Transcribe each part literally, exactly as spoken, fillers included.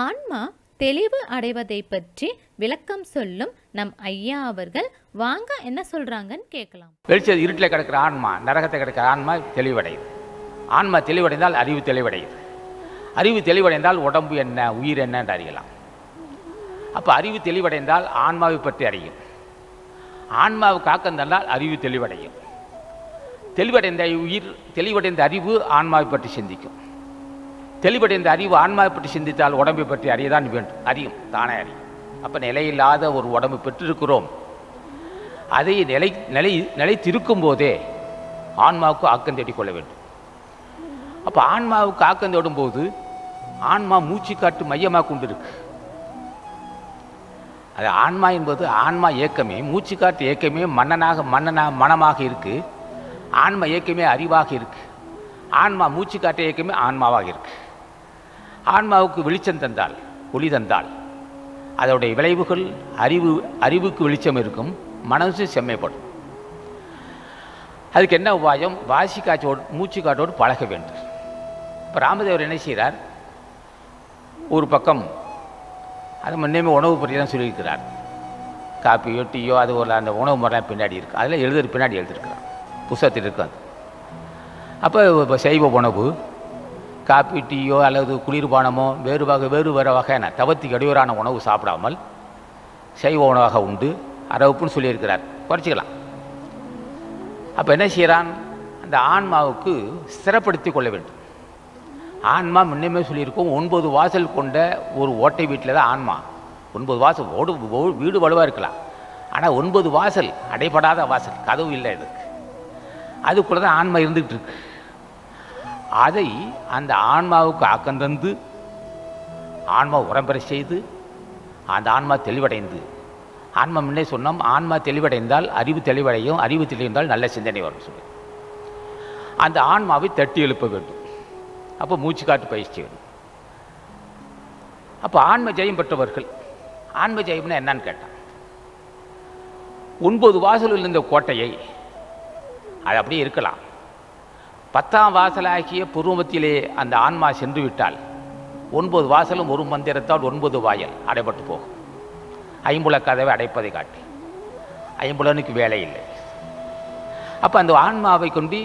ஆன்மா தெளிவு அடைவதை பற்றி விளக்கம் சொல்லும் நம் ஐயா அவர்கள் வாங்க என்ன சொல்றாங்கன்னு கேட்கலாம். வெளிச்சம் இருட்டிலே கிடக்கிற ஆன்மா, நரகத்தை கிடக்கிற ஆன்மா தெளிவடையுது. ஆன்மா தெளிவடைந்தால் அறிவு தெளிவடையுது. அறிவு தெளிவடைந்தால் உடம்பு என்ன, உயிர் என்ன என்று அறியலாம். அப்போ அறிவு தெளிவடைந்தால் ஆன்மாவை பற்றி அறியும். ஆன்மாவு காக்கம் தந்தால் அறிவு தெளிவடையும். தெளிவடைந்த உயிர், தெளிவடைந்த அறிவு ஆன்மாவை பற்றி சிந்திக்கும். தெளிவடைந்த அறிவு ஆன்மாவை பற்றி சிந்தித்தால் உடம்பை பற்றி அறியதான் வேண்டும். அறியும், தானே அறியும். அப்போ நிலையில்லாத ஒரு உடம்பு பெற்றிருக்கிறோம். அதை நிலை நிலை நிலைத்திருக்கும் போதே ஆன்மாவுக்கு ஆக்கம் தேடிக்கொள்ள வேண்டும். அப்போ ஆன்மாவுக்கு ஆக்கம் தேடும் போது ஆன்மா மூச்சு காட்டு மையமாக கொண்டிருக்கு. அது ஆன்மா என்பது ஆன்மா இயக்கமே, மூச்சு காட்டு இயக்கமே மன்னனாக மன்னனாக மனமாக இருக்குது. ஆன்மா இயக்கமே அறிவாக இருக்குது. ஆன்மா மூச்சு காட்டு இயக்கமே ஆன்மாவாக இருக்குது. ஆன்மாவுக்கு வெளிச்சம் தந்தால், ஒளி தந்தால் அதோடைய விளைவுகள் அறிவு, அறிவுக்கு வெளிச்சம் இருக்கும், மனசு செம்மைப்படும். அதுக்கு என்ன உபாயம்? வாசி காட்சியோடு மூச்சு காட்டோடு பழக வேண்டும். இப்போ ராமதேவர் என்ன செய்கிறார்? ஒரு பக்கம் அது முன்னேமே உணவு பற்றி தான் சொல்லியிருக்கிறார். காப்பியோ டீயோ அது ஒரு அந்த உணவு முறைலாம் பின்னாடி இருக்குது. அதில் எழுதுற பின்னாடி எழுதியிருக்கிறார், புஸ்தகத்தில் இருக்கு. அது அப்போ இப்போ சைவ உணவு, காப்பி டீயோ அல்லது குளிர்பானமோ வேறு வகை வேறு வேறு வகையான தவத்துக்கு இடையூறான உணவு சாப்பிடாமல் சைவ உணவாக உண்டு அரவுப்புன்னு சொல்லியிருக்கிறார். குறைச்சிக்கலாம். அப்போ என்ன செய்கிறான்? அந்த ஆன்மாவுக்கு ஸ்திரப்படுத்தி கொள்ள வேண்டும். ஆன்மா முன்னமே சொல்லியிருக்கோம், ஒன்பது வாசல் கொண்ட ஒரு ஓட்டை வீட்டில் தான் ஆன்மா. ஒன்பது வாசல் ஓடு வீடு வலுவாக இருக்கலாம், ஆனால் ஒன்பது வாசல் அடைபடாத வாசல், கதவு இல்லை. இதுக்கு அதுக்குள்ளே தான் ஆன்மா இருந்துகிட்டு இருக்கு. அதை அந்த ஆன்மாவுக்கு ஆக்கம் தந்து ஆன்மா உரம்பெற செய்து அந்த ஆன்மா தெளிவடைந்து, ஆன்மா முன்னே சொன்னோம், ஆன்மா தெளிவடைந்தால் அறிவு தெளிவடையும், அறிவு தெளிவடைந்தால் நல்ல சிந்தனை வரும் சொல்லி அந்த ஆன்மாவை தட்டி எழுப்ப வேண்டும். அப்போ மூச்சு காட்டு பயிற்சி வேணும். அப்போ ஆன்ம ஜெயம் பெற்றவர்கள், ஆன்ம ஜெயம்னா என்னன்னு கேட்டான். ஒன்பது வாசலில் இருந்த கோட்டையை அது அப்படியே இருக்கலாம். பத்தாம் வாசலாகிய பூர்வமத்திலே அந்த ஆன்மா சென்று விட்டால் ஒன்பது வாசலும் ஒரு மந்திரத்தால் ஒன்பது வாயில் அடைபட்டு போகும். ஐம்புல கதவை அடைப்பதை காட்டி ஐம்புலனுக்கு வேலை இல்லை. அப்போ அந்த ஆன்மாவை கொண்டு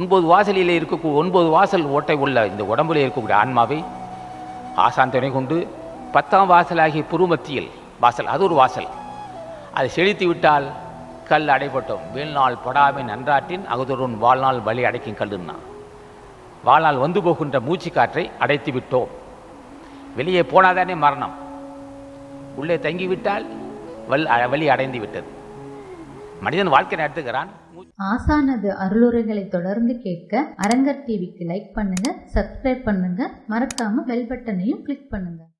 ஒன்பது வாசலில் இருக்கக்கூடிய ஒன்பது வாசல் ஓட்டை உள்ள இந்த உடம்புல இருக்கக்கூடிய ஆன்மாவை ஆசாந்தனை கொண்டு பத்தாம் வாசலாகிய புருமத்தியில் வாசல், அது ஒரு வாசல், அதை செழித்து விட்டால் கல் அடைபட்டோம். வேல்நாள் படாவின் அன்றாட்டின் அகதொருன் வாழ்நாள் வலி அடைக்கும் கல்லுன்னா வாழ்நாள் வந்து போகின்ற மூச்சு காற்றை அடைத்து விட்டோம். வெளியே போனாதானே மரணம். உள்ளே தங்கிவிட்டால் வல் வலி அடைந்து விட்டது. மனிதன் வாழ்க்கை நடத்துகிறான். ஆசானது அருளுரைகளை தொடர்ந்து கேட்க அரங்கர் டிவிக்கு லைக் பண்ணுங்க, சப்ஸ்கிரைப் பண்ணுங்க, மறக்காம பெல் பட்டனையும் கிளிக் பண்ணுங்க.